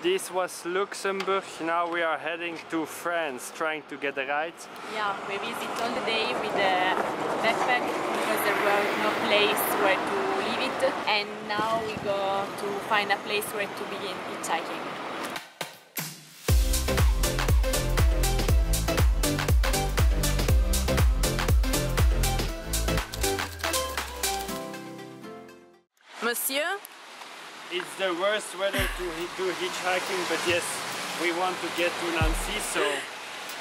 This was Luxembourg, now we are heading to France, trying to get a ride. Yeah, we visit all the day with a backpack because there was no place where to leave it, and now we go to find a place where to begin hitchhiking. Monsieur? It's the worst weather to do hitchhiking, but yes, we want to get to Nancy, so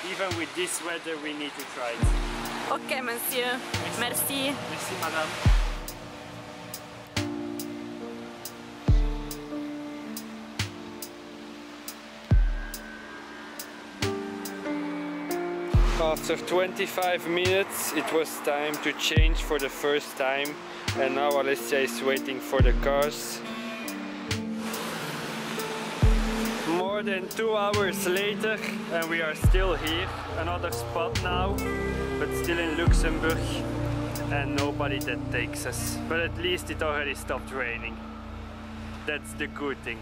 even with this weather we need to try it. Okay, monsieur. Merci. Merci, madame. After 25 minutes it was time to change for the first time, and now Alessia is waiting for the cars. More than 2 hours later and we are still here, another spot now, but still in Luxembourg, and nobody that takes us. But at least it already stopped raining, that's the good thing.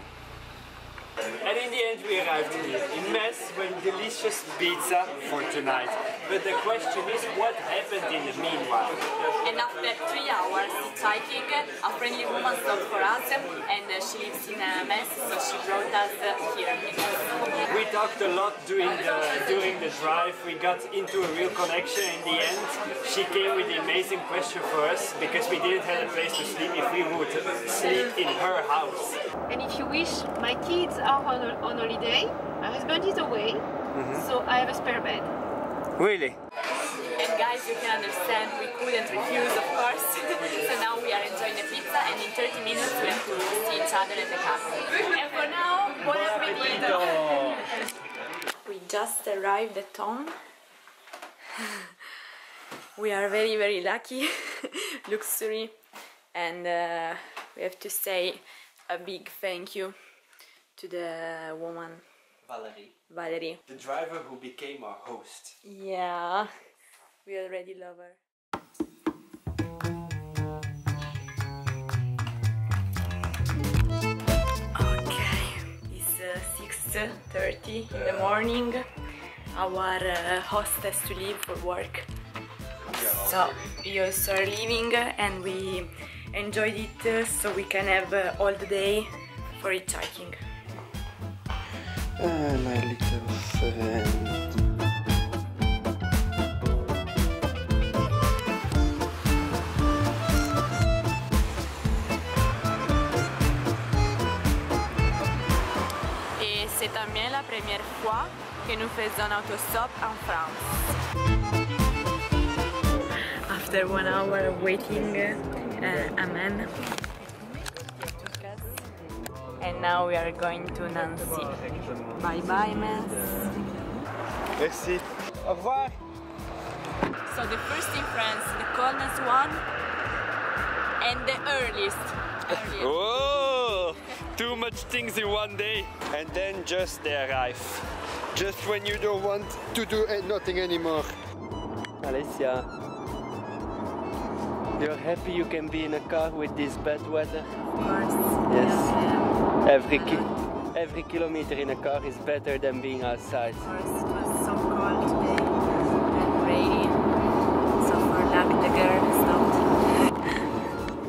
And in the end we arrived here, in Metz, with delicious pizza for tonight. But the question is, what happened in the meanwhile? And after 3 hours hiking, a friendly woman stopped for us, and she lives in Metz, so she brought us here. We talked a lot during the drive, we got into a real connection in the end. She came with the amazing question for us, because we didn't have a place to sleep if we would sleep in her house. And if you wish, my kids are on holiday, my husband is away, so I have a spare bed. Really? And guys, you can understand, we couldn't refuse, of course. So now we are enjoying the pizza, and in 30 minutes we have to see each other in the cafe. And for now, what have we done? We just arrived at home. We are very, very lucky, luxury, and we have to say a big thank you to the woman Valérie, the driver who became our host. Yeah, we already love her. Okay, it's 6:30 in the morning. Our host has to leave for work, so we also are leaving, and we enjoyed it, so we can have all the day for hitchhiking. My little friend. Et c'est también la première fois que nous faisons un autostop en France. After 1 hour waiting, a man. And now we are going to Nancy. Bye bye, Metz. Merci. Au revoir. So the first in France, the coldest one, and the earliest. Oh, too much things in one day. And then just they arrive. Just when you don't want to do nothing anymore. Alessia, you're happy you can be in a car with this bad weather? Of course. Yes. Yeah. Every kilometer in a car is better than being outside. Of course, it was so cold today and rainy, so for luck the girl is not.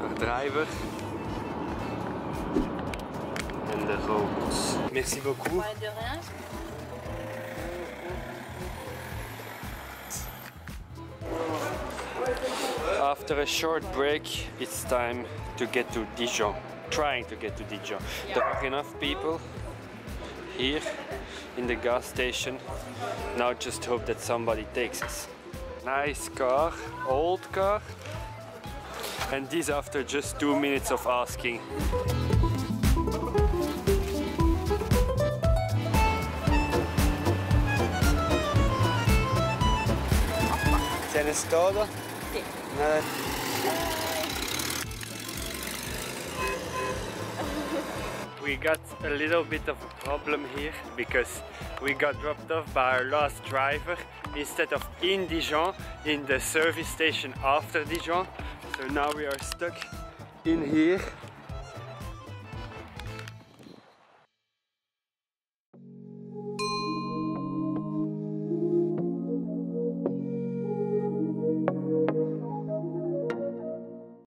Our driver and the roads. Merci beaucoup. Pas de rien. After a short break, it's time to get to Dijon. Trying to get to Dijon. There are enough people here in the gas station. Now just hope that somebody takes us. Nice car, old car. And this after just 2 minutes of asking. ¿Tienes todo? Sí. Nada. We got a little bit of a problem here because we got dropped off by our last driver instead of in Dijon, in the service station after Dijon. So now we are stuck in here